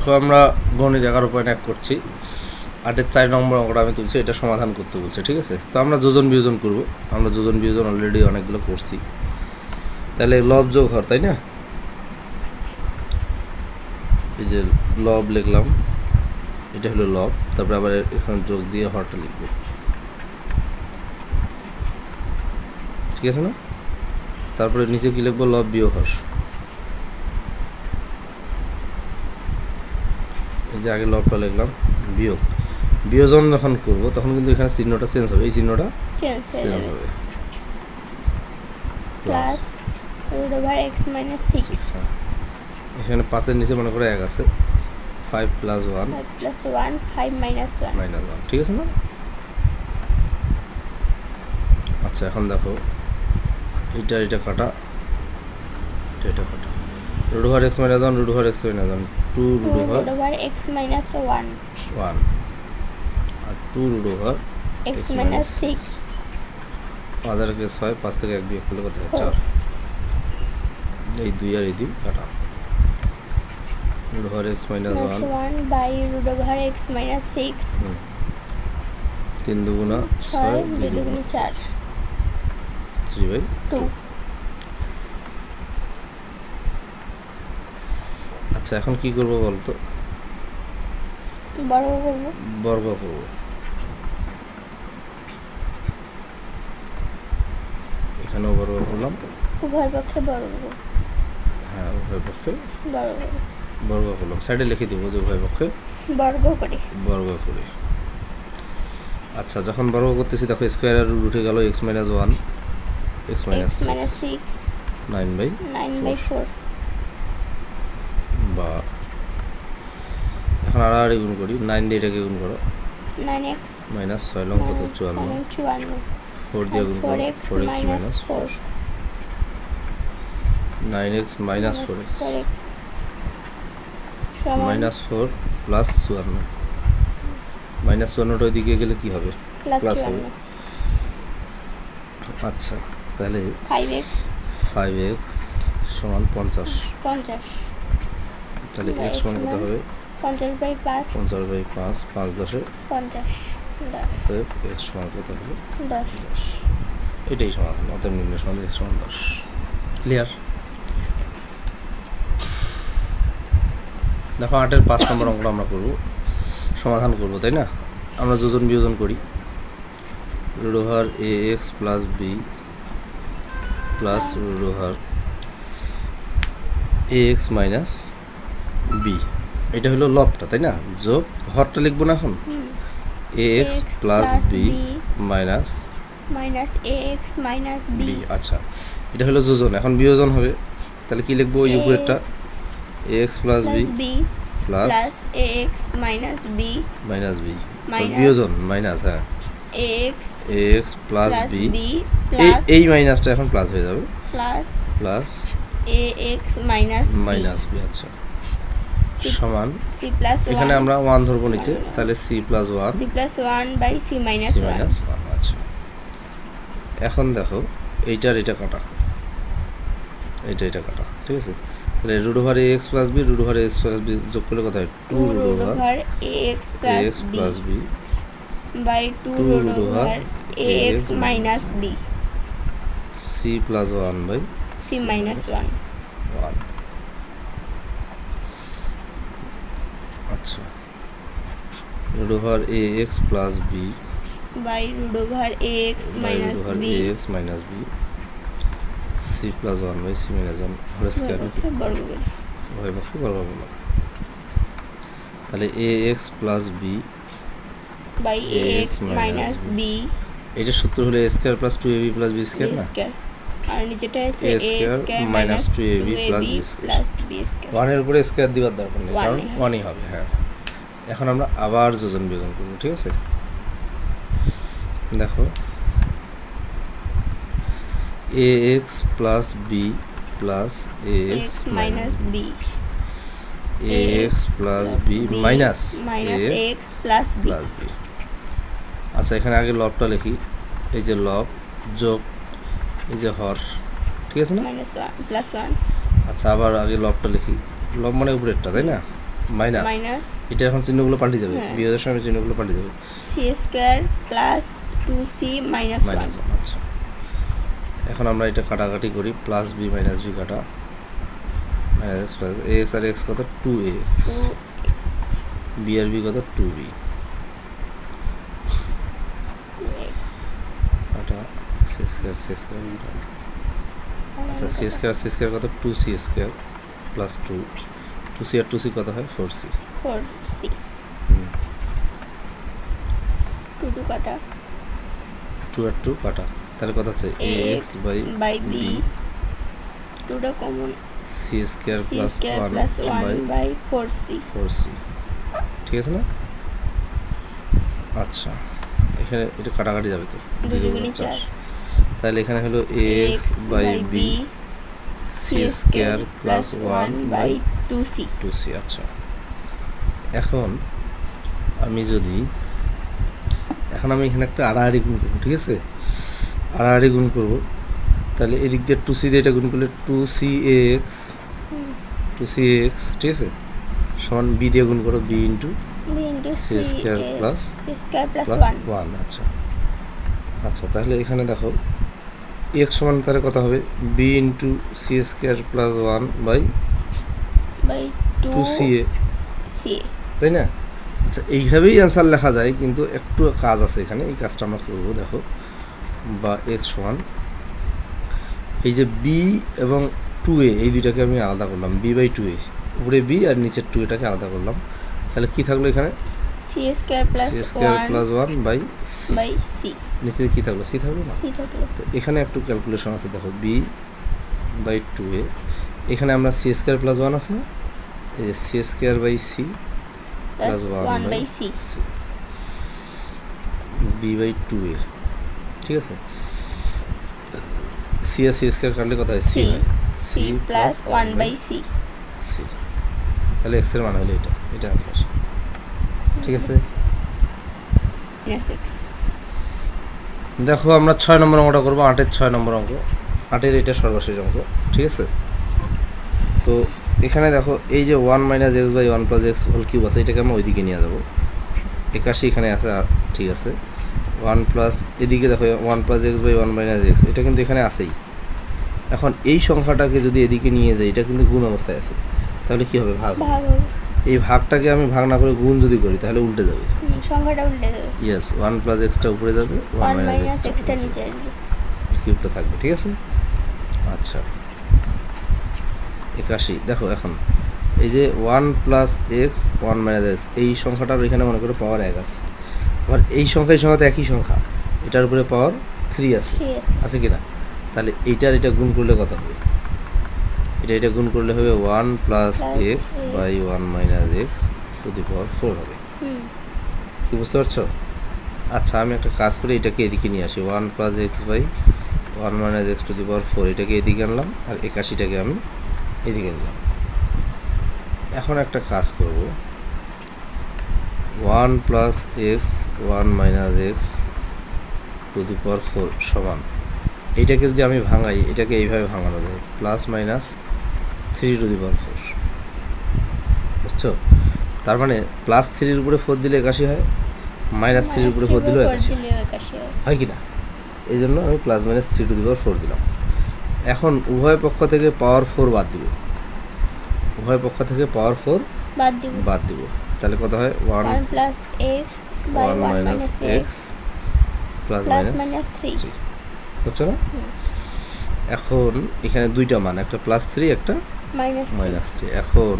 এখন আমরা গণিত ১১.১ করছি। ৮-৪ নম্বর অঙ্কটা আমি তুলছি, এটা সমাধান করতে বলছে। ঠিক আছে, তো আমরা যোজন বিয়োজন করব। আমরা যোজন বিয়োজন অলরেডি অনেকগুলো করছি, তাহলে লব যোগ হর, তাই না? এই যে লব লিখলাম, এটা হলো লব, তারপরে আবার এখন যোগ দিয়ে হরটা লিখব। ঠিক আছে না? তারপরে নিচে কি লিখবো? লব বিয়োগ হর। এই যে আগে লবটা লিখলাম, বিয়োগ বিয়োজন যখন করব তখন কিন্তু এখানে চিহ্নটা চেঞ্জ হবে, এই চিহ্নটা চেঞ্জ হবে, প্লাস √x - 6। এখানে 5 এর নিচে মনে করে 1 আছে, 5 + 1 5 - 1 - 1। ঠিক আছে না? আচ্ছা, এখন দেখো এটা এটা কাটা, এটা কাটা, √x - 1 √x - 1 2 √x - 1 1 আর 2 √x - 6 আদার কে 6 5 থেকে 1 বিয়োগ করলে কত হয়? 4। এই 2 আর এই 2 কাটা, √x - 1 1 √x - 6 3 2 6 2 2 4 3/2। আচ্ছা, এখন কি করব বলতো? বর্গ করব। বর্গ করব, এখানে বর্গ করলাম, উভয় পক্ষে বর্গ। হ্যাঁ, উভয় পক্ষে বর্গ বর্গ করলাম, সাইডে লিখে দেব যে উভয় পক্ষে বর্গ করি, বর্গ করি। আচ্ছা, যখন বর্গ করতেছি দেখো স্কয়ার রুট উঠে গেল, x - 1 x - 6 9/4 বা এখন আড়াআড়ি গুণ করি, 9 দিয়ে এটাকে গুণ করো, 9x - 6 লং কত? 54 4 দিয়ে গুণ করো, 4x - 4 9x - 4x সমান -4 + 54। -54 টা ওইদিকে গেলে কি হবে? প্লাস হবে। আচ্ছা, তাহলে 5x সমান 50। তাহলে x সমান কত হবে? 50/5 5/10 50 তাহলে x সমান কত হবে? 10। এটাই সমাধান, অতএব নির্ণয় সমাধান x সমান 10। ক্লিয়ার? দেখো 8-5 নম্বর অঙ্কটা আমরা করব, সমাধান করব, তাই না? আমরা যোজন বিয়োজন করি, √ax + b + √ax - b, এটা হলো লবটা, তাই না? যোগ হরটা লিখব না এখন, ax + b - ax - b। আচ্ছা, এটা হলো যোজন, এখন বিয়োজন হবে, তাহলে কি লিখব? এই উপরেরটা ax + b + ax - b - b, বিয়োজন মাইনাস, হ্যাঁ, ax + b, এই মাইনাসটা এখন প্লাস হয়ে যাবে, প্লাস ax - b। আচ্ছা, সমান এখানে আমরা 1 ধরব নিচে, তাহলে c + 1 c + 1 c - 1। আচ্ছা, এখন দেখো এইটার এটা কাটা, এইটা এটা কাটা। ঠিক আছে, তাহলে √ax + b √ax + b যোগ করলে কত হয়? 2√ax + b / 2√ax - b c + 1 c - 1 1। আচ্ছা, √ax + b / √ax - b c + 1 - c - 1 whole square বর্গমূল। তাহলে ax + b / ax - b, এটা সূত্র হলো a² + 2ab + b² না, আর নিচেটা আছে a² - 2ab + b²। 1 এর উপরে স্কয়ার দিবার দরকার নেই, কারণ 1ই হবে। হ্যাঁ, এখন আমরা আবার যোজন বিয়োজন করব। ঠিক আছে, দেখো ax + b + ax - b ax + b - ax + b। আচ্ছা, এখানে আগে লবটা লিখি, এই যে লব যোগ এই যে হর। ঠিক আছে না? -1 + 1। আচ্ছা, আবার আগে লবটা লিখি, লব মানে উপরেরটা, তাই না? माइनस माइनस এটা এখন চিহ্নগুলো পাল্টে যাবে বিয়োগের সামনে চিহ্নগুলো পাল্টে যাবে c² + 2c - 1 আচ্ছা এখন আমরা এটা কাটাকাটি করি +b - b কাটা - ax আর x কত 2ax b আর b কত 2b কাটা c² আচ্ছা c² কত 2c² + 2 2c আর 2c কত হয় 4c 4c 2 কাটা 2 আর 2 কাটা তাহলে কত হচ্ছে ax / b 2 টা কমন c² + 1 / 4c ঠিক আছে না আচ্ছা এখানে এটা কাটাকাটি যাবে তো 2 গুণে 4 তাহলে এখানে হলো ax / b c² + 1 / 2c 2c আচ্ছা এখন আমি এখানে একটা আড়াআড়ি গুণ করব ঠিক আছে আড়াআড়ি গুণ করব তাহলে এদিক দিয়ে 2c দিয়ে এটা গুণ করলে 2cax 2cax ঠিক আছে সমান b দিয়ে গুণ করো b * c² + 1 আচ্ছা আচ্ছা তাহলে এখানে দেখো x সমান তার কত হবে b * c² + 1 / 2ca c তাই না আচ্ছা এইভাবেই आंसर লেখা যায় কিন্তু একটু কাজ আছে এখানে এই কাজটা আমরা করব দেখো বা x সমান এই যে b এবং 2a এই দুইটাকে আমি আলাদা করলাম b / 2a উপরে b আর নিচে 2 এটাকে আলাদা করলাম তাহলে কি থাকলো এখানে c² + 1 / c নিচে কি থাকলো c থাকলো না c থাকলো তো এখানে একটু ক্যালকুলেশন আছে দেখো b / 2a এখানে আমরা c² + 1 আছে না এই যে c² / c + 1 / c b / 2a ठीक है c या c² काटले কত হয় c c + 1 / c c তাহলে x এর মান হলো এটা এটা आंसर ঠিক আছে yes 6 দেখো আমরা 6 নম্বর অঙ্কটা করব 8 এর 6 নম্বর অঙ্ক 8 এর এটা সর্বশেষ অঙ্ক ঠিক আছে তো এখানে দেখো এই যে 1 - x / 1 + x হোল কিউব আছে এটাকে আমরা ওইদিকে নিয়ে যাব 81 এখানে আছে ঠিক আছে 1 প্লাস এদিকে দেখো 1 + x / 1 - x এটা কিন্তু এখানে আছেই এখন এই সংখ্যাটাকে যদি এদিকে নিয়ে যাই এটা কিন্তু গুণ অবস্থায় আছে তাহলে কি হবে ভাগ এই ভাগটাকে আমি ভাগ না করে গুণ যদি করি তাহলে উল্টে যাবে সংখ্যাটা উল্টে যাবে यस 1 + x টা উপরে যাবে 1 - x টা নিচে আসবে কিউবটা থাকবে ঠিক আছে আচ্ছা 81 দেখো এখন এই যে 1 + x 1 - x এই সংখ্যাটার এখানে মনে করো পাওয়ার 1 আছে আর এই সংখ্যার সাথে একই সংখ্যা এটার উপরে পাওয়ার 3 আছে আছে কিনা তাহলে এইটার এটা গুণ করলে কত হবে এটা এটা গুণ করলে হবে 1 + x / 1 - x to the power 4 হবে কি বুঝতে পারছো আচ্ছা আমি একটা কাজ করে এটাকে এদিকে নিয়ে আসি 1 + x / 1 - x to the power 4 এটাকে এদিকে আনলাম আর 81 টাকে আমি এদিকে নিলাম এখন একটা কাজ করব 1 + x 1 - x to the power 4 समान এটাকে যদি আমি ভাঙাই এটাকে এইভাবে ভাঙানো যায় + - 3 to the power 4 বুঝছো তার মানে +3 এর উপরে 4 দিলে 81 হয় - 3 এর উপরে 4 দিলে 81 হয় কি না এইজন্য আমি + - 3 to the power 4 দিলাম এখন উভয় পক্ষ থেকে পাওয়ার 4 বাদ দিব উভয় পক্ষ থেকে পাওয়ার 4 বাদ দিব তাহলে কত হয় 1 + x / 1 - x + - 3 বুঝছো না এখন এখানে দুইটা মান একটা +3 একটা -3 এখন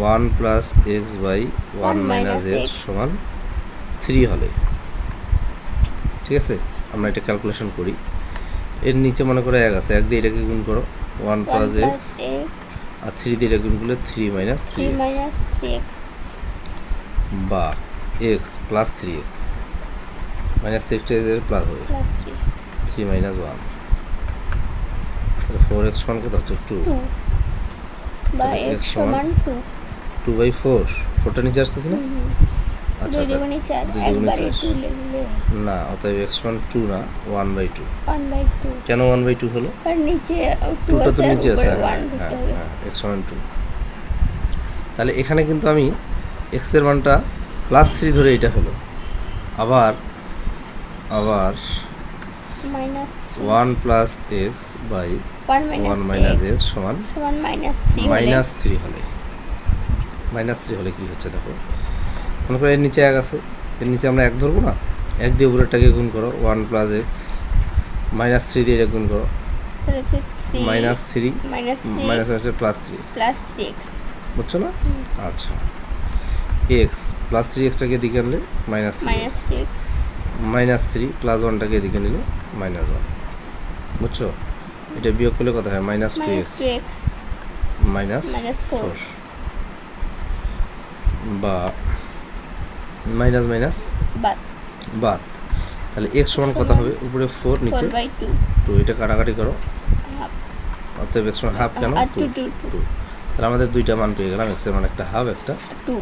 1 + x / 1 - x = 3 হলে ঠিক আছে আমরা এটা ক্যালকুলেশন করি এর নিচে মনে করো 1 আছে 1 দিয়ে এটাকে গুণ করো 1 + x আর 3 দিয়ে গুণ করলে 3 - 3x বা x + 3x - 6 এর প্লাস হবে +3 3 - 1 তাহলে 4x সমান কত হচ্ছে 2 বা x সমান 2 2/4 4টা নিচে আসছে না আচ্ছা দুগুণে 4 একবার 2 লিখলে না অতএব x সমান 2 না 1/2 1/2 কেন 1/2 হলো আর নিচে 2 টা তো নিচে আছে x সমান 2 তাহলে এখানে কিন্তু আমি x এর মানটা +3 ধরে এটা হলো আবার আবার -1 + x / 1 - x সমান -3 হলে কি হচ্ছে দেখো মনে করো এর নিচে এক আছে এর নিচে আমরা এক ধরব না এক দিয়ে উপরেরটাকে গুণ করো 1 + x -3 দিয়ে গুণ করো তাহলে হচ্ছে 3 - +3 x বুঝছো না আচ্ছা x +3x টাকে দিকে আনলে -3x -3 +1 টাকে দিকে নিলে -1 বুঝছো এটা বিয়োগ করলে কত হয় -2x -4 বা --12 তাহলে x সমান কত হবে উপরে 4 নিচে 2 এটা কাটাকাটি করো অতএব x সমান 1/2 কেন 2 2 তাহলে আমাদের দুইটা মান পেয়ে গেলাম x এর মান একটা 1/2 একটা 2